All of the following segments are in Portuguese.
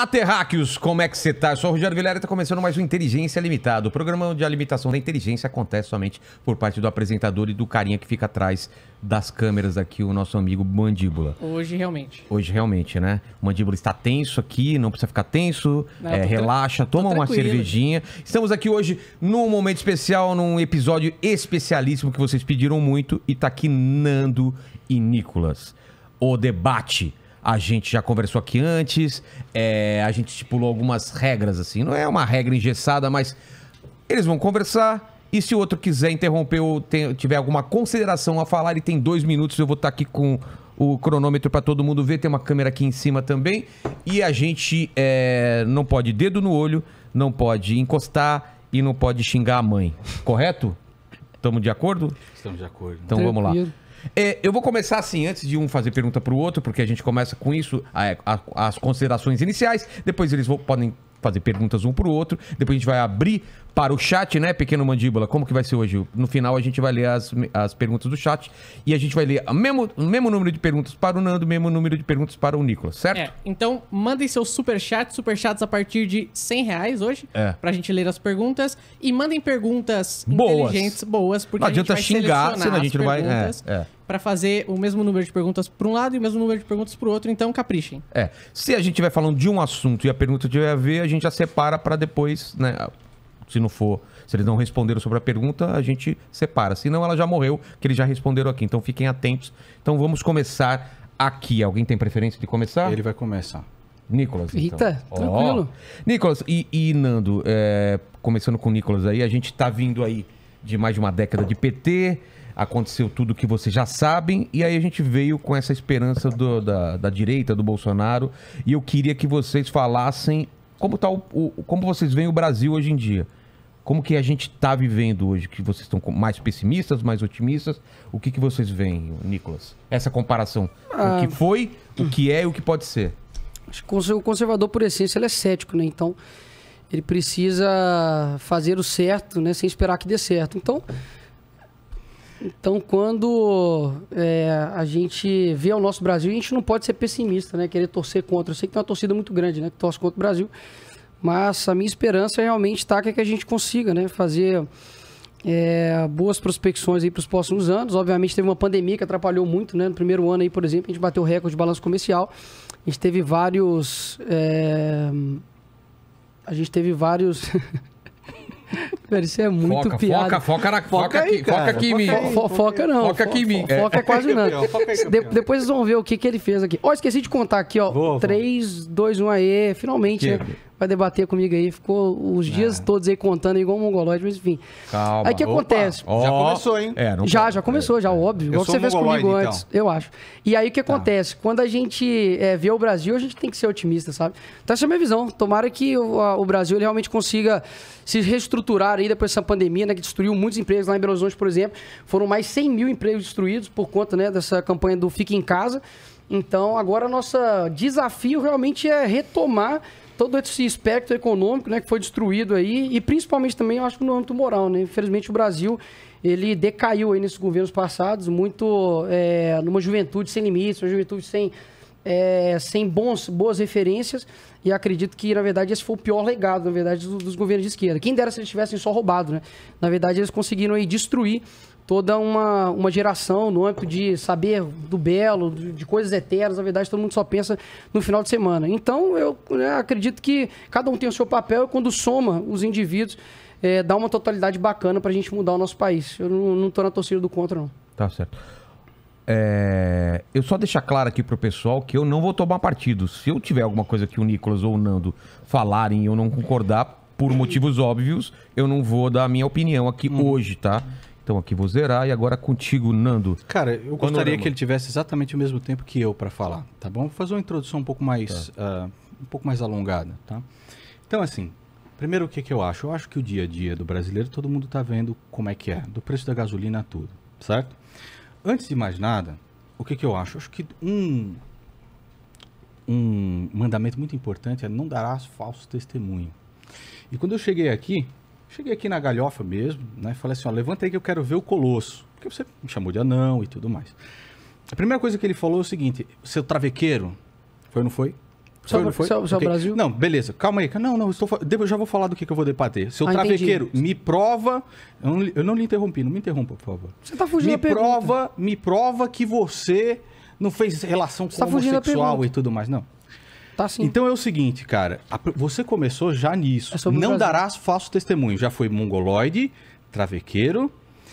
Olá, terráqueos! Como é que você tá? Eu sou o Rogério Vilela e tá começando mais um Inteligência Limitada. O programa de alimentação da inteligência acontece somente por parte do apresentador e do carinha que fica atrás das câmeras aqui, o nosso amigo Mandíbula. Hoje, realmente. Hoje, realmente, né? O Mandíbula está tenso aqui, não precisa ficar tenso, não, relaxa, toma uma cervejinha. Estamos aqui hoje num momento especial, num episódio especialíssimo que vocês pediram muito e tá aqui Nando e Nikolas. O debate. A gente já conversou aqui antes, a gente estipulou algumas regras, assim. Não é uma regra engessada, mas eles vão conversar. E se o outro quiser interromper ou tiver alguma consideração a falar, ele tem 2 minutos. Eu vou estar aqui com o cronômetro para todo mundo ver. Tem uma câmera aqui em cima também. E a gente não pode dedo no olho, não pode encostar e não pode xingar a mãe. Correto? Estamos de acordo? Estamos de acordo. Então vamos lá. Eu vou começar assim, antes de um fazer pergunta para o outro, porque a gente começa com isso, as considerações iniciais, depois eles podem fazer perguntas um para o outro, depois a gente vai abrir para o chat, né, pequeno Mandíbula, como que vai ser hoje? No final a gente vai ler as perguntas do chat e a gente vai ler o mesmo número de perguntas para o Nando, o mesmo número de perguntas para o Nikolas, certo? Então mandem seus superchats a partir de R$100 hoje, pra gente ler as perguntas e mandem perguntas inteligentes, boas, porque a gente vai selecionar as perguntas. Não adianta xingar, senão a gente vai... Pra fazer o mesmo número de perguntas para um lado e o mesmo número de perguntas para o outro, então caprichem. Se a gente estiver falando de um assunto e a pergunta tiver a ver, a gente já separa para depois, né? Se não for, se eles não responderam sobre a pergunta, a gente separa. Se não, ela já morreu, que eles já responderam aqui. Então fiquem atentos. Então vamos começar aqui. Alguém tem preferência de começar? Ele vai começar. Nikolas, então. Eita, tranquilo. Nikolas e Nando, começando com o Nikolas aí, a gente tá vindo aí de mais de uma década de PT... Aconteceu tudo que vocês já sabem, e aí a gente veio com essa esperança da direita, do Bolsonaro, e eu queria que vocês falassem como, tá como vocês veem o Brasil hoje em dia. Como que a gente está vivendo hoje, que vocês estão mais pessimistas, mais otimistas, o que vocês veem, Nikolas? Essa comparação, o que foi, o que é e o que pode ser. Acho que o conservador, por essência, ele é cético, né? Então, ele precisa fazer o certo, né? Sem esperar que dê certo. Então, quando a gente vê o nosso Brasil, a gente não pode ser pessimista, né? Querer torcer contra. Eu sei que tem uma torcida muito grande, né? Que torce contra o Brasil. Mas a minha esperança realmente está que a gente consiga, né? Fazer boas prospecções aí para os próximos anos. Obviamente, teve uma pandemia que atrapalhou muito, né? No primeiro ano aí, por exemplo, a gente bateu o recorde de balanço comercial. A gente teve vários... Cara, isso é muito piada. Foca aqui em mim. Foca é quase nada. Depois vocês vão ver o que ele fez aqui. Ó, esqueci de contar aqui, ó. 3, 2, 1, aí. Finalmente, né? Vai debater comigo aí. Ficou os dias todos aí contando igual um mongoloide, mas enfim. Calma. Aí o que acontece? Já começou, hein? Já começou, já, óbvio. Igual você fez comigo antes, eu acho. E aí o que acontece? Quando a gente vê o Brasil, a gente tem que ser otimista, sabe? Então essa é a minha visão. Tomara que o Brasil realmente consiga se reestruturar aí depois dessa pandemia, né, que destruiu muitos empregos lá em Belo Horizonte, por exemplo. Foram mais 100 mil empregos destruídos por conta, né, dessa campanha do Fique em Casa. Então, agora nosso desafio realmente é retomar todo esse espectro econômico, né, que foi destruído aí, e principalmente também, eu acho que no âmbito moral, né? Infelizmente o Brasil, ele decaiu aí nesses governos passados, muito numa juventude sem limites, uma juventude sem boas referências, e acredito que, na verdade, esse foi o pior legado, na verdade, dos governos de esquerda. Quem dera se eles tivessem só roubado, né? Na verdade, eles conseguiram aí destruir toda uma geração no âmbito de saber do belo, de coisas eternas. Na verdade, todo mundo só pensa no final de semana. Então, eu acredito que cada um tem o seu papel e quando soma os indivíduos, dá uma totalidade bacana para a gente mudar o nosso país. Eu não estou na torcida do contra, não. Tá certo. Eu só deixar claro aqui pro pessoal que eu não vou tomar partido. Se eu tiver alguma coisa que o Nikolas ou o Nando falarem e eu não concordar, por motivos óbvios, eu não vou dar a minha opinião aqui hoje, tá? Então aqui vou zerar e agora contigo, Nando. Cara, eu gostaria que ele tivesse exatamente o mesmo tempo que eu para falar, tá bom? Vou fazer uma introdução um pouco mais, um pouco mais alongada, tá? Então assim, primeiro o que eu acho? Eu acho que o dia a dia do brasileiro, todo mundo tá vendo como é que é, do preço da gasolina a tudo, certo? Antes de mais nada, o que eu acho? Eu acho que um mandamento muito importante é não darás falso testemunho. E quando eu cheguei aqui na galhofa mesmo, né? Falei assim, ó, levanta aí que eu quero ver o Colosso. Porque você me chamou de anão e tudo mais. A primeira coisa que ele falou é o seguinte, seu travequeiro, foi ou não foi? Só o Brasil? Não, beleza. Calma aí. Não, não. Eu já vou falar do que eu vou debater. Seu travequeiro, entendi. Me prova... Eu não lhe interrompi. Não me interrompa, por favor. Você tá fugindo da pergunta. Me prova que você não fez relação com homossexual e tudo mais. Não. Tá sim. Então é o seguinte, cara. Você começou já nisso. Não darás falso testemunho. Já foi mongoloide, travequeiro...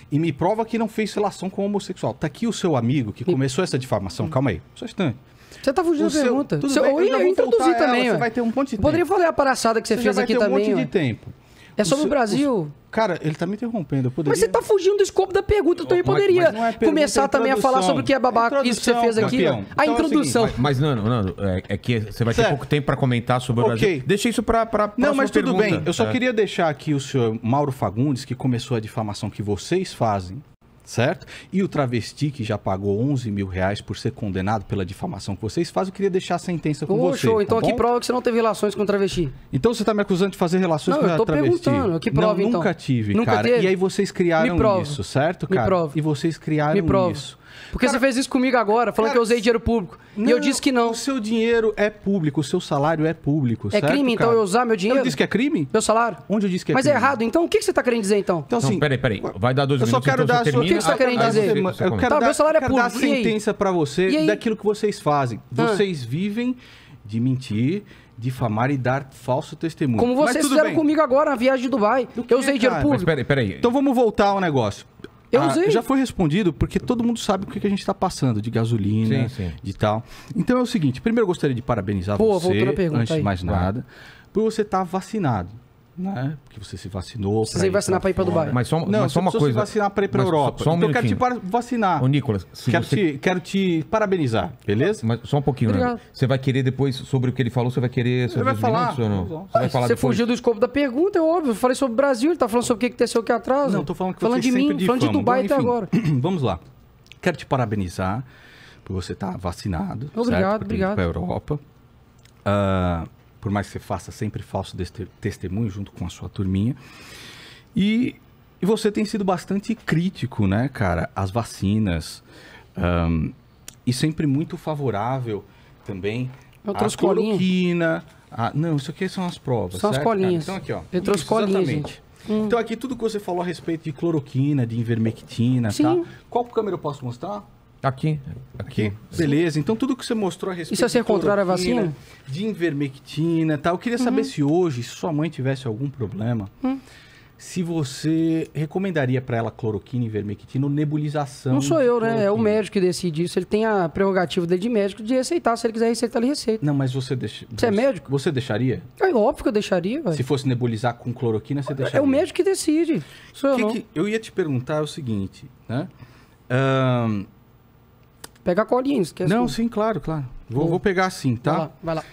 E me prova que não fez relação com homossexual. Tá aqui o seu amigo que começou essa difamação. Calma aí, só um instante. Você tá fugindo da pergunta. Ou eu introduzi também. Você vai ter um monte de tempo. Poderia falar a paraçada que você fez aqui também. Vai ter um monte de tempo. É sobre o Brasil. Cara, ele tá me interrompendo. Eu poderia... Mas você tá fugindo do escopo da pergunta. Eu também poderia começar também a falar sobre o que é babaca, isso que você fez aqui. Campeão. A então introdução. É mas, Nando, é que você vai ter pouco tempo para comentar sobre o Brasil. Deixa isso para próxima pergunta. Não, mas tudo bem. Eu só queria deixar aqui o senhor Mauro Fagundes, que começou a difamação que vocês fazem, certo? E o travesti, que já pagou 11 mil reais por ser condenado pela difamação que vocês fazem, eu queria deixar a sentença com você. Show. Então aqui prova que você não teve relações com travesti. Então você tá me acusando de fazer relações com travesti? Não, eu tô perguntando. Que prova, então? Nunca tive, cara. Teve? E aí vocês criaram isso, certo, cara? Me prova. E vocês criaram isso. Porque cara, você fez isso comigo agora, falando que eu usei dinheiro público. Não, e eu disse que não. O seu dinheiro é público, o seu salário é público, certo, crime, então, eu usar meu dinheiro? Eu disse que é crime? Meu salário? Onde eu disse que é crime? Mas é errado, então o que você tá querendo dizer, então? Então assim... Não, peraí. Vai dar 2 minutos, só quero então dar o que você tá querendo dizer? Eu quero dar a sentença pra você daquilo que vocês fazem. Vocês vivem de mentir, difamar e dar falso testemunho. Como vocês fizeram comigo agora na viagem de Dubai. Eu usei dinheiro público. Peraí. Então vamos voltar ao negócio. Eu usei. Já foi respondido, porque todo mundo sabe o que a gente está passando, de gasolina, de tal. Então é o seguinte, primeiro eu gostaria de parabenizar você, antes de mais nada, por você estar vacinado, né? Porque você se vacinou. Você vai vacinar para ir para Dubai. Mas só uma coisa. Você se vacinar para ir para a Europa. Então eu quero te vacinar. Ô, Nicolas, quero te parabenizar, beleza? Mas só um pouquinho, né? Você vai querer depois, sobre o que ele falou, você vai querer... Você vai falar. Você fugiu do escopo da pergunta, é óbvio. Eu falei sobre o Brasil, ele tá falando sobre o que aconteceu aqui atrás. Não, eu tô falando que você sempre difama. Falando de Dubai até agora. Vamos lá. Quero te parabenizar por você estar vacinado. Obrigado, obrigado. Para a Europa. Por mais que você faça sempre falso testemunho junto com a sua turminha. E você tem sido bastante crítico, né, cara? As vacinas. E sempre muito favorável também à cloroquina. Não, isso aqui são as provas. São as colinhas. Cara? Então aqui, ó. Eu trouxe colinhas. Exatamente. Então aqui tudo que você falou a respeito de cloroquina, de ivermectina, tá? Qual câmera eu posso mostrar? Aqui. Beleza, então tudo que você mostrou a respeito... Isso é ser contrário à vacina? De ivermectina e tal. Eu queria saber se hoje, se sua mãe tivesse algum problema, se você recomendaria para ela cloroquina, ivermectina ou nebulização... Não sou eu, né? É o médico que decide isso. Ele tem a prerrogativa dele de médico de receitar. Se ele quiser receitar, ele receita. Não, mas você... Você é médico? Você deixaria? É óbvio que eu deixaria, velho. Se fosse nebulizar com cloroquina, você deixaria? É o médico que decide. Sou eu, não. Eu ia te perguntar o seguinte, né? Pega a colinha, esquece. Não, sim, claro. Vou pegar sim, tá? Vai lá.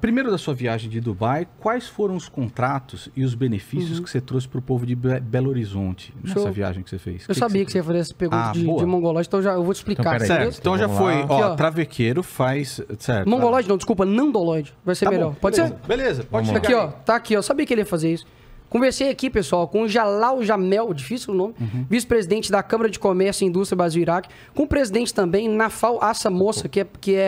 Primeiro da sua viagem de Dubai, quais foram os contratos e os benefícios que você trouxe para o povo de Belo Horizonte nessa viagem que você fez? Eu sabia que você ia fazer essa pergunta de mongolóide, então eu vou te explicar. Então, certo, então já foi, ó, travequeiro faz... Certo, mongolóide não, desculpa, nandolóide, vai ser melhor. Pode ser? Beleza, pode chegar. Aqui, ó, tá aqui, ó, sabia que ele ia fazer isso. Conversei aqui, pessoal, com o Jalal Jamel, difícil o nome, vice-presidente da Câmara de Comércio e Indústria Brasil-Iraque, com o presidente também, Nafal Assa Mossa, que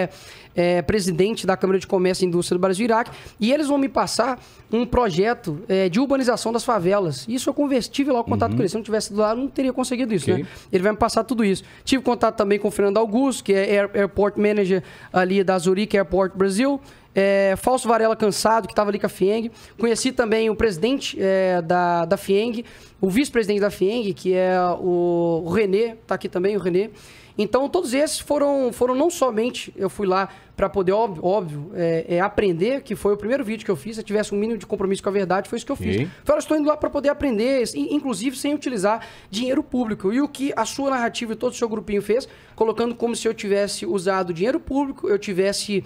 é presidente da Câmara de Comércio e Indústria do Brasil-Iraque, e eles vão me passar um projeto de urbanização das favelas. Isso eu tive lá o contato com ele, se não tivesse lá, eu não teria conseguido isso, né? Ele vai me passar tudo isso. Tive contato também com o Fernando Augusto, que é Airport Manager ali da Zurique Airport Brasil, Falso Varela Cansado, que estava ali com a Fieng. Conheci também o presidente da Fieng, o vice-presidente da Fieng, que é o René, está aqui também, o René. Então, todos esses foram não somente... Eu fui lá para poder, óbvio, aprender, que foi o primeiro vídeo que eu fiz. Se eu tivesse um mínimo de compromisso com a verdade, foi isso que eu fiz. Falei, estou indo lá para poder aprender, inclusive sem utilizar dinheiro público. E o que a sua narrativa e todo o seu grupinho fez, colocando como se eu tivesse usado dinheiro público, eu tivesse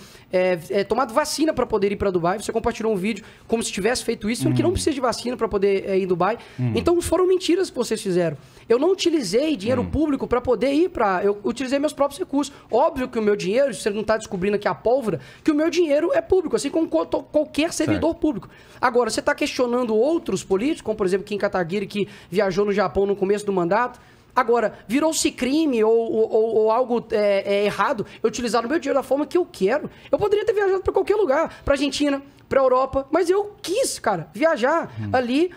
tomado vacina para poder ir para Dubai. Você compartilhou um vídeo como se tivesse feito isso, sendo que não precisa de vacina para poder ir em Dubai. Então, foram mentiras que vocês fizeram. Eu não utilizei dinheiro público para poder ir para... Utilizei meus próprios recursos. Óbvio que o meu dinheiro, se você não está descobrindo aqui a pólvora, que o meu dinheiro é público, assim como qualquer servidor público. Agora, você está questionando outros políticos, como por exemplo Kim Kataguiri, que viajou no Japão no começo do mandato, Agora, virou-se crime ou algo errado eu utilizar o meu dinheiro da forma que eu quero. Eu poderia ter viajado para qualquer lugar, para Argentina, para Europa, mas eu quis, cara, viajar ali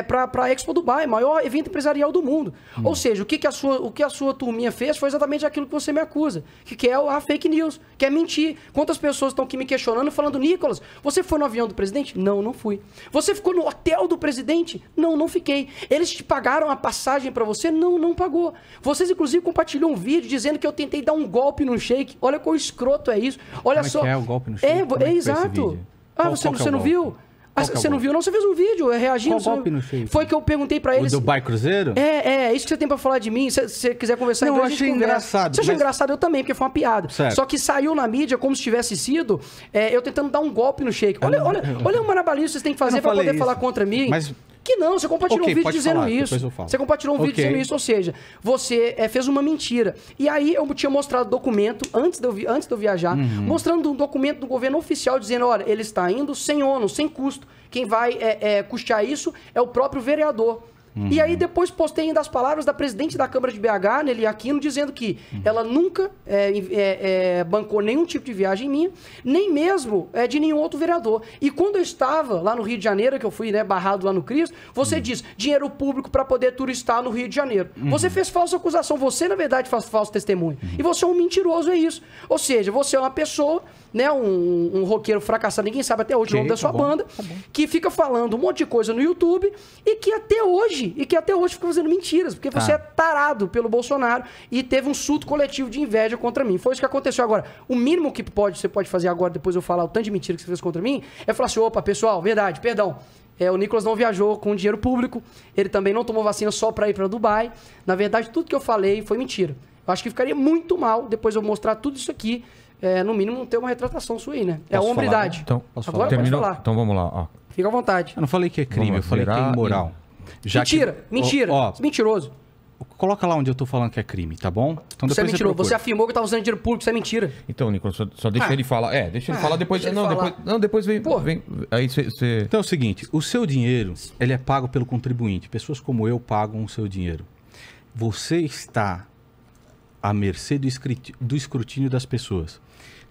para a Expo Dubai, maior evento empresarial do mundo. Ou seja, o que a sua turminha fez foi exatamente aquilo que você me acusa, que é a fake news, que é mentir. Quantas pessoas estão aqui me questionando, falando, Nikolas, você foi no avião do presidente? Não, não fui. Você ficou no hotel do presidente? Não, não fiquei. Eles te pagaram a passagem para você? Não, não pagou. Vocês, inclusive, compartilhou um vídeo dizendo que eu tentei dar um golpe no shake. Olha quão escroto é isso. Olha só. Como é que é o golpe no shake? É exato. Ah, você não viu? Você não viu, não? Você fez um vídeo reagindo. Qual golpe no shake? Foi que eu perguntei pra eles. O Dubai Cruzeiro? É isso que você tem pra falar de mim. Se você quiser conversar... Não, eu achei engraçado. Você achou engraçado? Eu também, porque foi uma piada. Certo. Só que saiu na mídia como se tivesse sido eu tentando dar um golpe no shake. Olha o marabalismo que vocês têm que fazer pra poder falar contra mim. Mas... Que não, você compartilhou um vídeo dizendo isso. Você compartilhou um vídeo dizendo isso, ou seja, você fez uma mentira. E aí eu tinha mostrado o documento, antes de eu viajar, mostrando um documento do governo oficial dizendo, olha, ele está indo sem ônus, sem custo. Quem vai custear isso é o próprio vereador. E aí depois postei ainda as palavras da presidente da Câmara de BH, Nelly Aquino, dizendo que ela nunca bancou nenhum tipo de viagem minha, nem mesmo de nenhum outro vereador. E quando eu estava lá no Rio de Janeiro, que eu fui barrado lá no Cristo, você diz, dinheiro público para poder turistar no Rio de Janeiro. Você fez falsa acusação, você na verdade faz falso testemunho. E você é um mentiroso, é isso. Ou seja, você é uma pessoa... Né, um roqueiro fracassado, ninguém sabe até hoje o nome da sua banda, que fica falando um monte de coisa no YouTube e que até hoje fica fazendo mentiras, porque você é tarado pelo Bolsonaro e teve um surto coletivo de inveja contra mim. Foi isso que aconteceu. Agora, o mínimo que você pode fazer agora, depois eu falar o tanto de mentira que você fez contra mim, é falar assim, opa, pessoal, verdade, perdão. O Nikolas não viajou com dinheiro público, ele também não tomou vacina só para ir para Dubai. Na verdade, tudo que eu falei foi mentira. Eu acho que ficaria muito mal depois eu mostrar tudo isso aqui. No mínimo, não ter uma retratação sua aí, né? É a hombridade. Então, Agora pode falar. Então vamos lá, ó. Fica à vontade. Eu não falei que é crime, eu falei que é imoral. Mentira. Mentiroso. Coloca lá onde eu tô falando que é crime, tá bom? Então, você é mentiroso. Você afirmou que eu tava usando dinheiro público, isso é mentira. Então, Nikolas, só deixa ele falar. Deixa ele falar depois. Depois vem. Pô. Aí você... Então é o seguinte, o seu dinheiro, ele é pago pelo contribuinte. Pessoas como eu pagam o seu dinheiro. Você está à mercê do escrutínio das pessoas.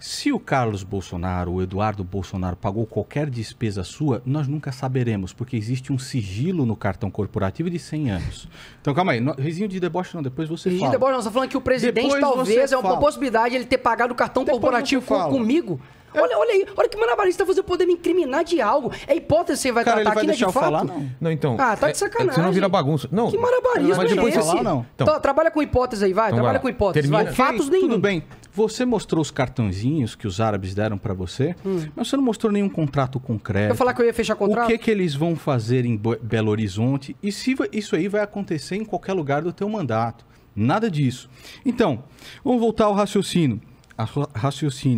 Se o Carlos Bolsonaro, o Eduardo Bolsonaro pagou qualquer despesa sua, nós nunca saberemos, porque existe um sigilo no cartão corporativo de 100 anos. Então, calma aí. Risinho de deboche não, depois você fala. Risinho de deboche não, você tá falando que o presidente depois talvez é uma possibilidade ele ter pagado o cartão corporativo comigo? Olha aí, olha que manabarista você poder me incriminar de algo. É hipótese que você vai tratar aqui, né, de fato? Falar, não, então... Ah, tá de sacanagem. Você não vira bagunça. Não, que manabarista é esse? Falar, não. Então, trabalha com hipótese aí, vai. Então, trabalha com hipótese, vai. Fatos nenhum. Tudo bem. Você mostrou os cartãozinhos que os árabes deram pra você, mas você não mostrou nenhum contrato concreto. Eu falar que eu ia fechar contrato? O que eles vão fazer em Belo Horizonte? E se isso aí vai acontecer em qualquer lugar do teu mandato. Nada disso. Então, vamos voltar ao raciocínio.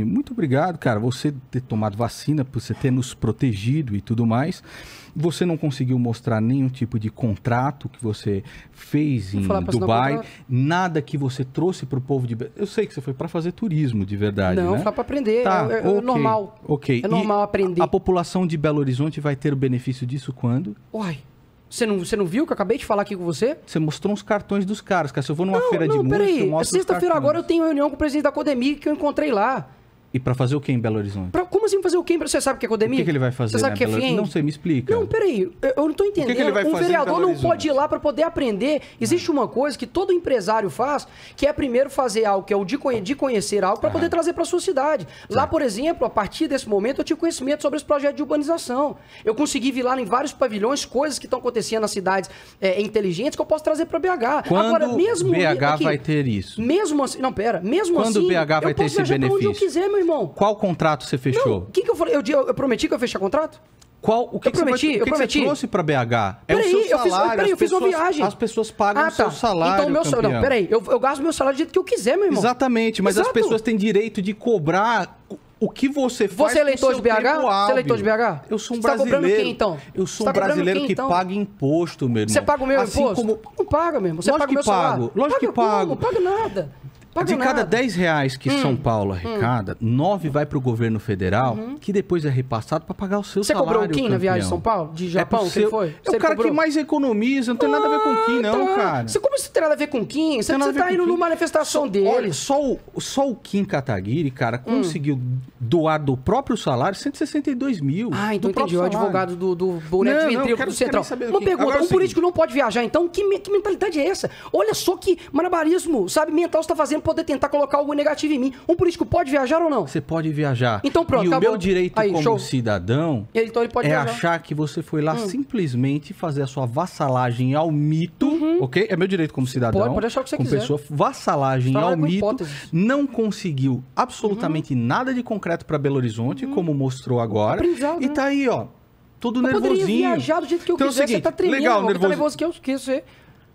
Muito obrigado, cara, você ter tomado vacina, por você ter nos protegido e tudo mais. Você não conseguiu mostrar nenhum tipo de contrato que você fez em Dubai, nada que você trouxe para o povo de... Eu sei que você foi para fazer turismo, de verdade, né? Não, só para aprender, é normal. É normal aprender. A população de Belo Horizonte vai ter o benefício disso quando? Uai... Você não viu que eu acabei de falar aqui com você? Você mostrou uns cartões dos caras, cara. Se eu vou numa feira de música, eu mostro os cartões. Sexta-feira agora eu tenho reunião com o presidente da Codemic que eu encontrei lá. E pra fazer o que em Belo Horizonte? Como assim fazer o que? Você sabe o que é Codemic? O que ele vai fazer? Você sabe o que é Fieng? Não sei, me explica. Não, peraí. Eu não tô entendendo. O que ele vai fazer? Um vereador não pode ir lá pra poder aprender. Existe uma coisa que todo empresário faz, que é primeiro fazer algo, que é o de conhecer algo, pra poder trazer pra sua cidade. Lá, por exemplo, a partir desse momento, eu tive conhecimento sobre esse projeto de urbanização. Eu consegui vir lá em vários pavilhões, coisas que estão acontecendo nas cidades inteligentes, que eu posso trazer pra BH. Quando BH vai ter isso? Mesmo assim... Não, pera. Mesmo assim... Quando BH vai ter esse benefício? Irmão. Qual contrato você fechou? O que eu falei? Eu prometi que eu ia fechar contrato? O que você trouxe para BH? Eu fiz uma viagem. As pessoas pagam o seu salário. Então, meu salário. Não, peraí. Eu gasto meu salário do jeito que eu quiser, meu irmão. Exatamente, mas as pessoas têm direito de cobrar o que você faz. Você é eleitor de BH? Você é eleitor de BH? Eu sou um brasileiro. Você tá cobrando quem, então? Eu sou um brasileiro que paga imposto, meu irmão. Você paga o meu imposto? Não paga, meu irmão. Você paga o meu salário? Lógico que pago. Não pago nada. De cada 10 reais que São Paulo arrecada, 9 vai para o governo federal, que depois é repassado para pagar o seu salário. Você cobrou o Kim na viagem de São Paulo? De Japão, quem foi? É o cara que mais economiza, não tem nada a ver com o Kim, não, cara. Como isso tem nada a ver com o Kim? Você tá indo numa manifestação dele. Olha, só o Kim Kataguiri, cara, conseguiu doar do próprio salário 162 mil. Ah, então entendi. O advogado do Boné de Ventrilo do Central. Uma pergunta, um político não pode viajar, então que mentalidade é essa? Olha só que marabarismo, sabe, mental você tá fazendo poder tentar colocar algo negativo em mim. Um político pode viajar ou não? Você pode viajar. Então pronto, e tá o meu direito aí, como cidadão ele pode viajar. Achar que você foi lá simplesmente fazer a sua vassalagem ao mito, ok? É meu direito como cidadão. Pode achar o que você quiser. Pessoa, vassalagem ao mito, hipóteses. Não conseguiu absolutamente nada de concreto para Belo Horizonte, como mostrou agora. E tá aí, ó, todo nervosinho. Eu poderia viajar do jeito que eu quiser, você tá tremendo, tá nervoso que eu esqueço.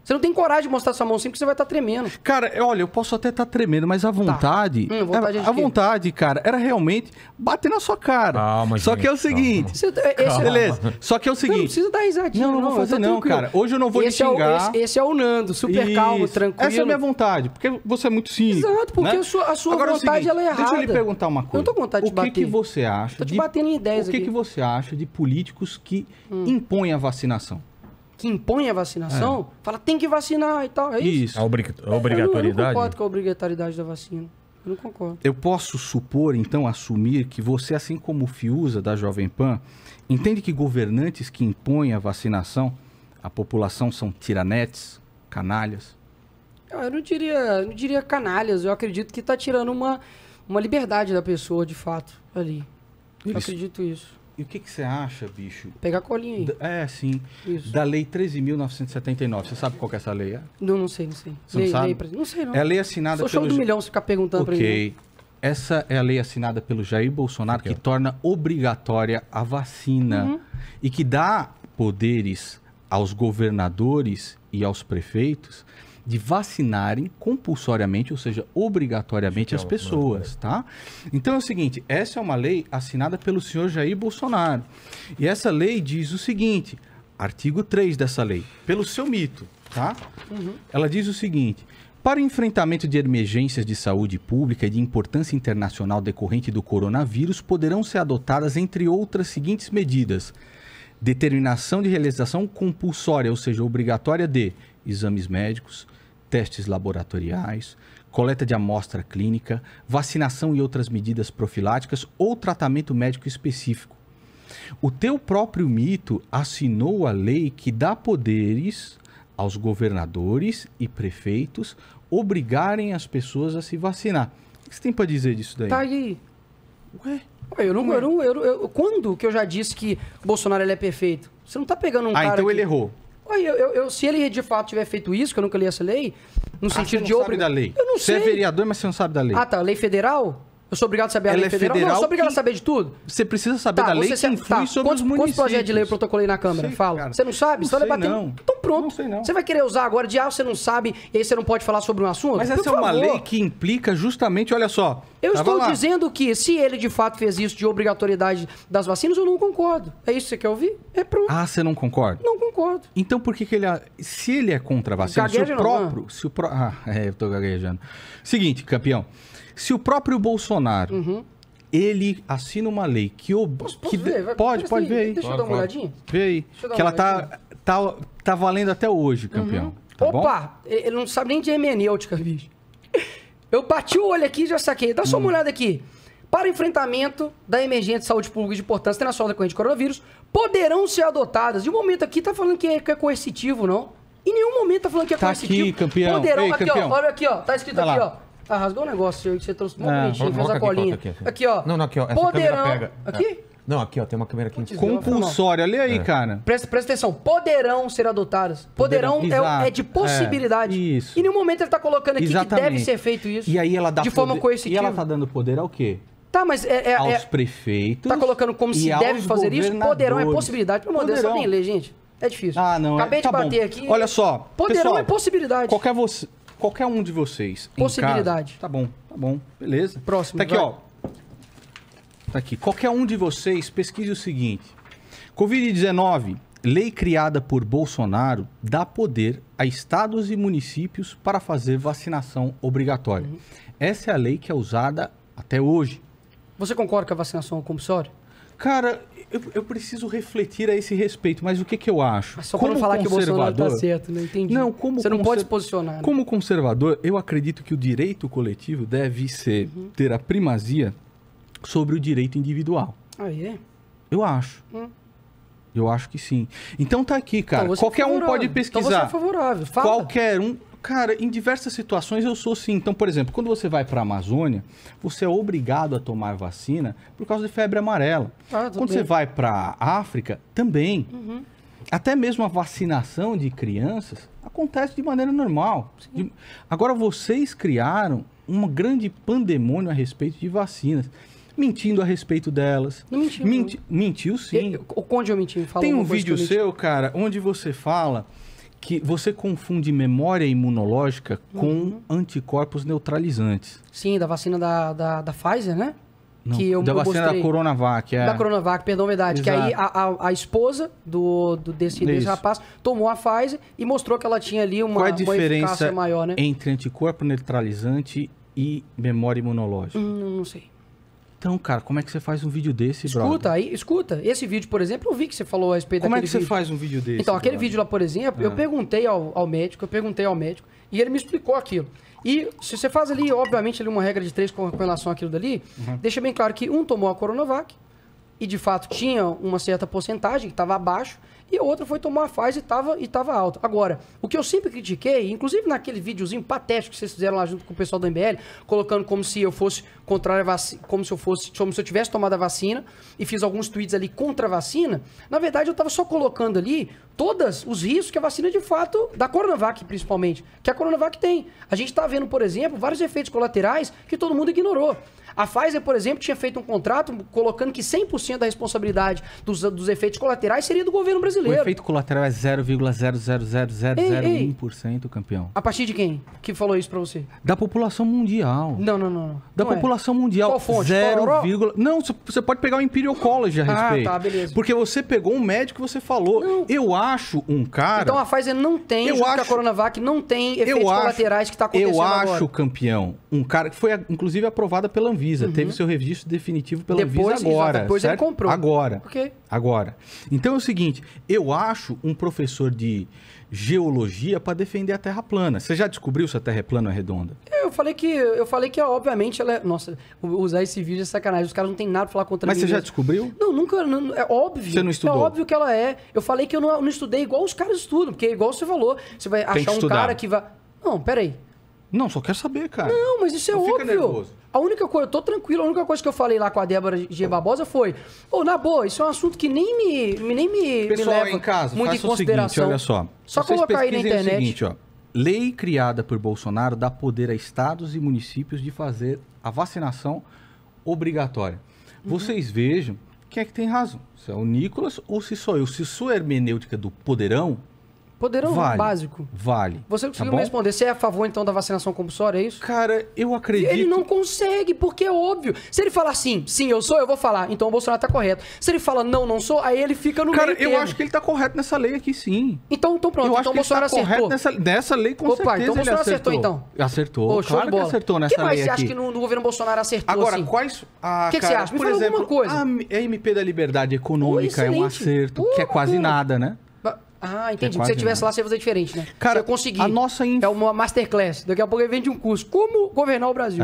Você não tem coragem de mostrar sua mão sim, porque você vai estar tremendo. Cara, olha, eu posso até estar tremendo, mas a vontade... Tá. A vontade, cara, era realmente bater na sua cara. Calma, só gente, que é o seguinte... Calma. Beleza, só que é o seguinte... Não precisa dar risadinha. Não vou fazer não, cara. Hoje eu não vou lhe xingar. Esse é o Nando, super calmo, tranquilo. Essa é a minha vontade, porque você é muito cínico. Exato, porque a sua agora, vontade ela é errada. Deixa eu lhe perguntar uma coisa. Eu não tô com vontade de bater. O que você acha... Tô te batendo em ideias aqui. O que você acha de políticos que impõem a vacinação? Que impõe a vacinação, fala, tem que vacinar e tal, é isso? A obrigatoriedade? Eu não concordo com a obrigatoriedade da vacina. Eu não concordo. Eu posso supor, então, assumir que você, assim como o Fiuza da Jovem Pan, entende que governantes que impõem a vacinação, a população são tiranetes, canalhas? Eu não diria canalhas, eu acredito que está tirando uma liberdade da pessoa, de fato, ali. Eu acredito isso. E o que você acha, bicho? Pegar a colinha aí. É, sim. Isso. Da Lei 13.979. Você sabe qual que é essa lei? Não sei. Você não sabe? Não sei, não. É a lei assinada pelo... Sou show do milhão se ficar perguntando pra mim. Ok. Essa é a lei assinada pelo Jair Bolsonaro que torna obrigatória a vacina e que dá poderes aos governadores e aos prefeitos de vacinarem compulsoriamente, ou seja, obrigatoriamente, as pessoas, tá? Então é o seguinte, essa é uma lei assinada pelo senhor Jair Bolsonaro. E essa lei diz o seguinte, artigo 3 dessa lei, pelo seu mito, tá? Ela diz o seguinte, para o enfrentamento de emergências de saúde pública e de importância internacional decorrente do coronavírus, poderão ser adotadas, entre outras, seguintes medidas. Determinação de realização compulsória, ou seja, obrigatória de exames médicos, testes laboratoriais, coleta de amostra clínica, vacinação e outras medidas profiláticas ou tratamento médico específico. O teu próprio mito assinou a lei que dá poderes aos governadores e prefeitos obrigarem as pessoas a se vacinar. O que você tem para dizer disso daí? Tá aí. Ué? Quando que eu já disse que Bolsonaro ele é perfeito? Você não tá pegando um cara... Ah, então ele errou. Se ele de fato tiver feito isso, que eu nunca li essa lei, no sentido de... Você não sabe da lei. Eu não sei. Você é vereador, mas você não sabe da lei. Ah, tá. Lei federal? Eu sou obrigado a saber a lei federal? Não, eu sou obrigado a saber de tudo. Você precisa saber da lei que influi sobre os municípios. Quantos projetos de lei eu protocolei na Câmara? Fala. Você não sabe? Então pronto. Não sei, não. Você vai querer usar agora de você não sabe e aí você não pode falar sobre um assunto? Mas essa é uma lei que implica justamente, olha só... Eu estou dizendo que se ele de fato fez isso de obrigatoriedade das vacinas, eu não concordo. É isso que você quer ouvir? É pronto. Ah, você não concorda? Não concordo. Então por que ele... Se ele é contra a vacina, se o próprio... Ah, eu tô gaguejando. Seguinte, campeão. Se o próprio Bolsonaro, ele assina uma lei que... Pode ver aí. Deixa eu dar uma olhadinha. Vê aí. Que ela tá valendo até hoje, campeão. Tá bom? Ele não sabe nem de hermenêutica, bicho. Eu bati o olho aqui e já saquei. Dá só uma olhada aqui. Para enfrentamento da emergência de saúde pública de importância internacional decorrente de coronavírus, poderão ser adotadas. E o momento aqui tá falando que é coercitivo, não. Em nenhum momento tá falando que é coercitivo. Tá aqui, campeão. Poderão... Olha aqui, ó. Tá escrito aqui, ó. Ah, rasgou um negócio aí que você trouxe muito bonitinho, fez a colinha. Aqui, ó. Não, aqui, ó. Essa câmera pega. Aqui? Não, aqui, ó. Tem uma câmera aqui. Compulsória. Lê aí, cara. Presta atenção. Poderão ser adotadas. Poderão é de possibilidade. Isso. E no momento ele tá colocando aqui que deve ser feito isso. E aí ela dá de forma coercitiva. E ela tá dando poder ao quê? Tá, mas aos prefeitos. Tá colocando como se deve fazer isso. Poderão é possibilidade. Meu Deus, só nem ler, gente. É difícil. Ah, não. Acabei de bater aqui. Olha só. Poderão é possibilidade. Qualquer um de vocês. Possibilidade. Em casa, tá bom. Beleza. Próximo. Tá aqui, ó. Tá aqui. Qualquer um de vocês pesquise o seguinte. Covid-19 Lei criada por Bolsonaro dá poder a estados e municípios para fazer vacinação obrigatória. Uhum. Essa é a lei que é usada até hoje. Você concorda que a vacinação é compulsória? Cara, eu preciso refletir a esse respeito, mas o que eu acho? Mas só como falar que o Bolsonaro tá certo, não entendi. Não, como você não pode se posicionar. Né? Como conservador, eu acredito que o direito coletivo deve ser, uhum, ter a primazia sobre o direito individual. Ah, é? Eu acho. Eu acho que sim. Então tá aqui, cara. Então qualquer um pode pesquisar. Então você é favorável. Fala. Qualquer um. Cara, em diversas situações eu sou sim. Então, por exemplo, quando você vai para a Amazônia, você é obrigado a tomar vacina por causa de febre amarela. Ah, quando você vai para a África, também. Uhum. Até mesmo a vacinação de crianças acontece de maneira normal. Agora, vocês criaram um grande pandemônio a respeito de vacinas. Mentindo a respeito delas. Não mentiu. Mentiu sim. Onde eu menti? Tem um vídeo seu, cara, onde você fala que você confunde memória imunológica com, uhum, anticorpos neutralizantes. Sim, da vacina da Pfizer, né? Não, que da vacina mostrei, da Coronavac. É. Da Coronavac, perdão, verdade. Exato. Que aí a esposa desse rapaz tomou a Pfizer e mostrou que ela tinha ali uma eficácia maior, né? Qual a diferença entre anticorpo neutralizante e memória imunológica? Não sei. Então, cara, como é que você faz um vídeo desse, brother? Escuta, aí, escuta. Esse vídeo, por exemplo, eu vi que você falou a respeito daquele vídeo. Como é que você faz um vídeo desse? Então, aquele vídeo lá, por exemplo, eu perguntei ao médico e ele me explicou aquilo. E se você faz ali, obviamente, ali uma regra de 3 com relação àquilo dali, uhum, deixa bem claro que um tomou a Coronavac e, de fato, tinha uma certa porcentagem que estava abaixo e a outra foi tomar a Pfizer e estava alta. Agora, o que eu sempre critiquei, inclusive naquele videozinho patético que vocês fizeram lá junto com o pessoal do MBL, colocando como se eu fosse contrário à vacina, como se eu tivesse tomado a vacina, e fiz alguns tweets ali contra a vacina, na verdade eu estava só colocando ali todos os riscos que a vacina de fato, da Coronavac principalmente, que a Coronavac tem. A gente está vendo, por exemplo, vários efeitos colaterais que todo mundo ignorou. A Pfizer, por exemplo, tinha feito um contrato colocando que 100% da responsabilidade dos efeitos colaterais seria do governo brasileiro. O efeito colateral é 0,00001%, campeão. A partir de quem que falou isso pra você? Da população mundial. Não. Da população mundial. Qual fonte? Não, você pode pegar o Imperial College a respeito. Ah, tá, beleza. Porque você pegou um médico e você falou, não, eu acho um cara... Então a Pfizer não tem, a Coronavac não tem efeitos colaterais que tá acontecendo agora. Eu acho, campeão, um cara que foi, inclusive, aprovada pela Anvisa. Uhum. Teve seu registro definitivo pela Anvisa agora. Depois certo? Ele comprou. Agora. Ok. Agora. Então é o seguinte... Eu acho um professor de geologia para defender a Terra plana. Você já descobriu se a Terra é plana ou redonda? Eu falei que obviamente ela é... Nossa, usar esse vídeo é sacanagem. Os caras não tem nada pra falar contra mim. Mas você já descobriu? Não, nunca. Não, é óbvio. Você não estudou? É óbvio que ela é. Eu falei que eu não estudei igual os caras estudam. Porque igual você falou. Você vai achar um cara que vai... Não, peraí. Não, só quero saber, cara. Não, mas isso é óbvio. Fica nervoso. A única coisa, eu tô tranquilo, a única coisa que eu falei lá com a Débora G. Barbosa foi, na boa, isso é um assunto que nem me pessoal, leva em casa, muito em consideração. Pessoal, olha só. Só colocar aí na internet. O seguinte, ó. Lei criada por Bolsonaro dá poder a estados e municípios de fazer a vacinação obrigatória. Uhum. Vocês vejam quem é que tem razão. Se é o Nikolas ou se sou eu. Se sou hermenêutica do poderão... Poderão básico. Vale. Você conseguiu me responder. Você é a favor, então, da vacinação compulsória, é isso? Cara, eu acredito... Ele não consegue, porque é óbvio. Se ele falar sim, eu sou, eu vou falar. Então o Bolsonaro tá correto. Se ele fala não sou, aí ele fica no meio termo. Cara, eu acho que ele tá correto nessa lei aqui, sim. Então pronto. Então o Bolsonaro acertou. Eu acho que ele tá correto nessa lei, com certeza. Então o Bolsonaro acertou, então. Acertou. Claro que acertou nessa lei aqui. O que mais você acha que no governo Bolsonaro acertou, assim? Agora, quais... O que você acha? Me fala alguma coisa. A MP da Liberdade Econômica é um acerto, que é quase nada, né? Ah, entendi. Se você estivesse lá, você ia fazer diferente, né? Cara, se eu conseguir, é uma masterclass. Daqui a pouco ele vende um curso. Como governar o Brasil?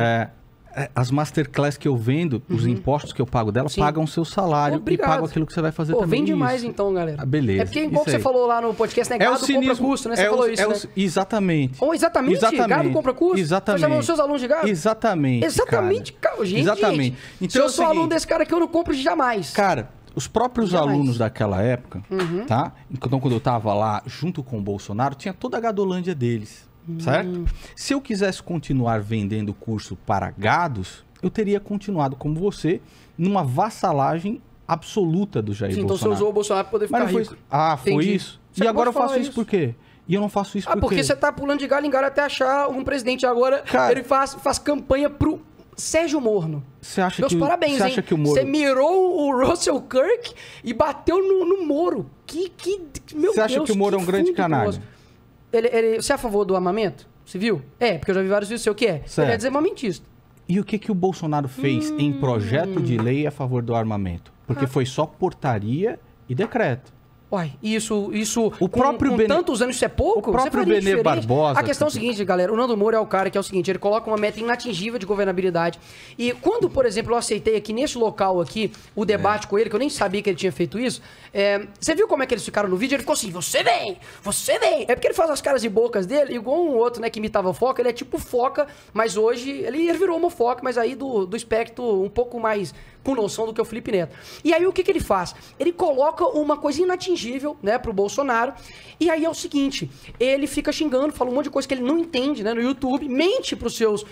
As masterclass que eu vendo, os impostos que eu pago dela, pagam o seu salário. Obrigado. E pagam aquilo que você vai fazer também. Vende mais então, galera. Beleza. É porque igual que você falou lá no podcast, né? Gado compra curso, né? Você falou isso, né? Exatamente. Exatamente. Gado compra curso? Exatamente. Você chamou os seus alunos de gado? Exatamente, cara. Gente, exatamente. Então, se eu sou aluno desse cara aqui, eu não compro jamais. Cara... Os próprios alunos daquela época, tá? Então, quando eu tava lá junto com o Bolsonaro, tinha toda a gadolândia deles, certo? Se eu quisesse continuar vendendo curso para gados, eu teria continuado como você, numa vassalagem absoluta do Jair Bolsonaro. Então você usou o Bolsonaro para poder ficar rico. Foi entendi. Isso? Você e agora eu faço isso por quê? E eu não faço isso por quê? Porque você tá pulando de galho em galho até achar um presidente. Agora, cara, ele faz campanha pro... Sérgio Moro. Você acha meus que, parabéns, você acha, hein? Que o Moro... Você mirou o Russell Kirk e bateu no Moro. Meu Deus, você acha que o Moro é um grande canalha? Você é a favor do armamento civil? É, porque eu já vi vários vídeos, sei o que é. Certo. Ele é desarmamentista. E o que o Bolsonaro fez em projeto de lei a favor do armamento? Porque foi só portaria e decreto. Uai, isso com tantos anos, isso é pouco? O próprio Bené Barbosa... A questão é o seguinte, galera, o Nando Moura é o cara que é o seguinte, ele coloca uma meta inatingível de governabilidade. E quando, por exemplo, eu aceitei aqui nesse local aqui o debate com ele, que eu nem sabia que ele tinha feito isso, você viu como é que eles ficaram no vídeo? Ele ficou assim, você vem! É porque ele faz as caras e bocas dele, igual um outro, né, que imitava foca, ele é tipo foca, mas hoje ele virou uma foca, mas aí do espectro um pouco mais... com noção do que o Felipe Neto. E aí o que ele faz? Ele coloca uma coisa inatingível, né, pro Bolsonaro, e aí é o seguinte, ele fica xingando, fala um monte de coisa que ele não entende, né, no YouTube, mente pros seus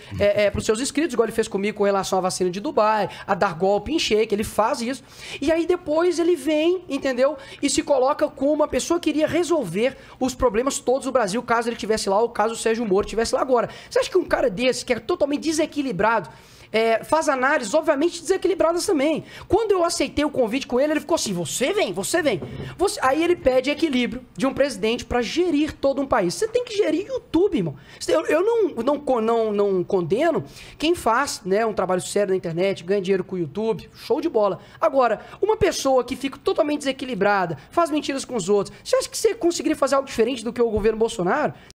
inscritos, igual ele fez comigo com relação à vacina de Dubai, a dar golpe em shake, ele faz isso, e aí depois ele vem, entendeu, e se coloca como uma pessoa que iria resolver os problemas todos do Brasil, caso ele estivesse lá, ou caso o Sérgio Moro estivesse lá agora. Você acha que um cara desse, que é totalmente desequilibrado, faz análises, obviamente, desequilibradas também. Quando eu aceitei o convite com ele, ele ficou assim, você vem. Aí ele pede equilíbrio de um presidente pra gerir todo um país. Você tem que gerir YouTube, irmão. Eu não condeno quem faz, né, um trabalho sério na internet, ganha dinheiro com o YouTube, show de bola. Agora, uma pessoa que fica totalmente desequilibrada, faz mentiras com os outros, você acha que você conseguiria fazer algo diferente do que o governo Bolsonaro?